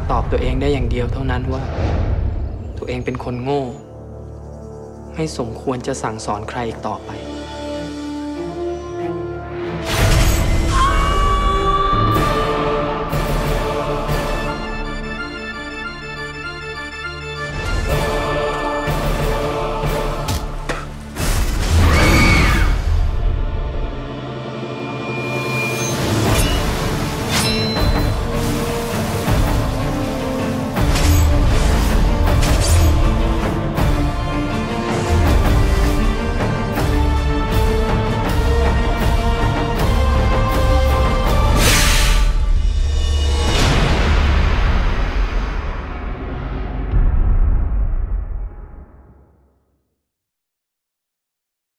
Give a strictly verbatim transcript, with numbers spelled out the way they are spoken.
ารถตอบตัวเองได้อย่างเดียวเท่านั้นว่าตัวเองเป็นคนโง่ไม่สมควรจะสั่งสอนใครอีกต่อไป